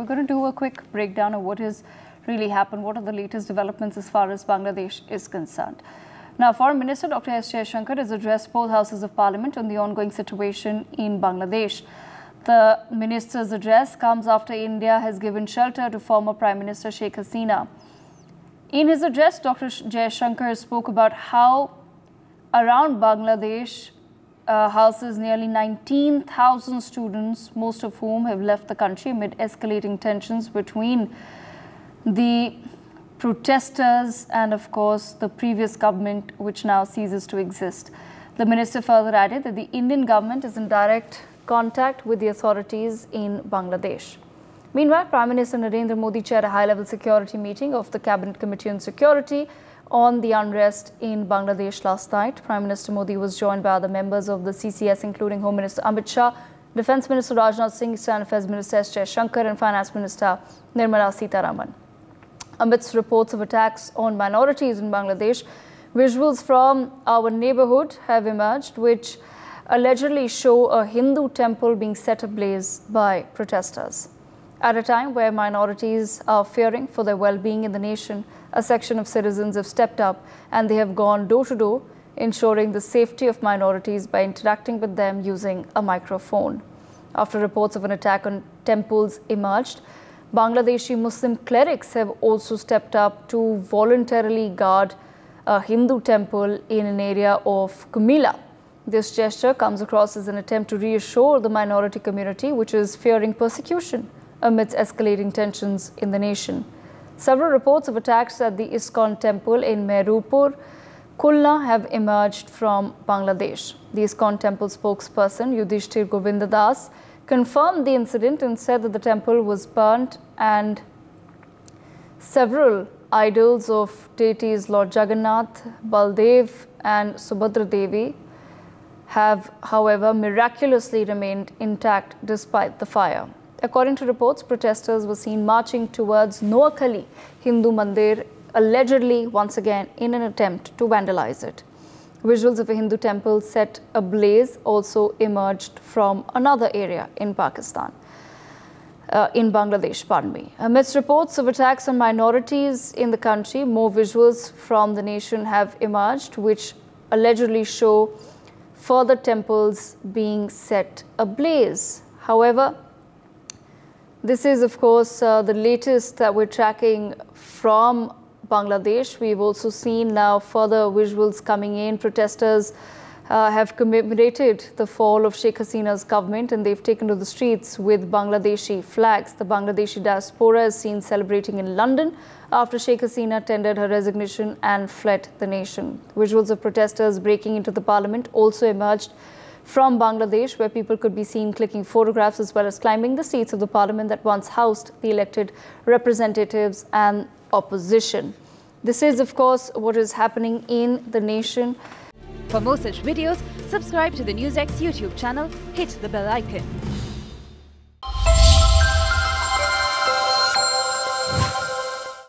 We're going to do a quick breakdown of what has really happened, what are the latest developments as far as Bangladesh is concerned. Now, Foreign Minister Dr. S. Jaishankar has addressed both houses of parliament on the ongoing situation in Bangladesh. The minister's address comes after India has given shelter to former Prime Minister Sheikh Hasina. In his address, Dr. Jaishankar spoke about how around Bangladesh houses nearly 19,000 students, most of whom have left the country amid escalating tensions between the protesters and, of course, the previous government, which now ceases to exist. The minister further added that the Indian government is in direct contact with the authorities in Bangladesh. Meanwhile, Prime Minister Narendra Modi chaired a high-level security meeting of the Cabinet Committee on Security on the unrest in Bangladesh last night. Prime Minister Modi was joined by other members of the CCS, including Home Minister Amit Shah, Defence Minister Rajnath Singh, External Affairs Minister S. Jaishankar and Finance Minister Nirmala Sitaraman. Amidst reports of attacks on minorities in Bangladesh, visuals from our neighbourhood have emerged, which allegedly show a Hindu temple being set ablaze by protesters. At a time where minorities are fearing for their well-being in the nation, a section of citizens have stepped up and they have gone door-to-door, ensuring the safety of minorities by interacting with them using a microphone. After reports of an attack on temples emerged, Bangladeshi Muslim clerics have also stepped up to voluntarily guard a Hindu temple in an area of Kumila. This gesture comes across as an attempt to reassure the minority community, which is fearing persecution amidst escalating tensions in the nation. Several reports of attacks at the ISKCON temple in Merupur, Kulna have emerged from Bangladesh. The ISKCON temple spokesperson Yudhishthir Govinda Das confirmed the incident and said that the temple was burnt and several idols of deities Lord Jagannath, Baldev and Subhadra Devi have, however, miraculously remained intact despite the fire. According to reports, protesters were seen marching towards Noakhali Hindu Mandir, allegedly once again in an attempt to vandalize it. Visuals of a Hindu temple set ablaze also emerged from another area in Bangladesh, pardon me. Amidst reports of attacks on minorities in the country, more visuals from the nation have emerged, which allegedly show further temples being set ablaze. However, this is, of course, the latest that we're tracking from Bangladesh. We've also seen now further visuals coming in. Protesters have commemorated the fall of Sheikh Hasina's government and they've taken to the streets with Bangladeshi flags. The Bangladeshi diaspora is seen celebrating in London after Sheikh Hasina tendered her resignation and fled the nation. Visuals of protesters breaking into the parliament also emerged from Bangladesh, where people could be seen clicking photographs as well as climbing the seats of the parliament that once housed the elected representatives and opposition. This is, of course, what is happening in the nation. For more such videos, subscribe to the NewsX YouTube channel, hit the bell icon.